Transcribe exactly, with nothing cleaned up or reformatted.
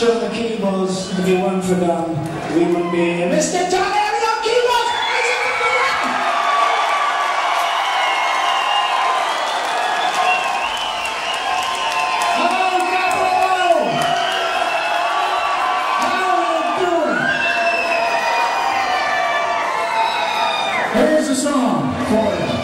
struck the keyboards to be one for them, we would be Mister Johnny Elliott on keyboards! It's up for them! Hello, Gabriel! How are you doing? Here's a song for you.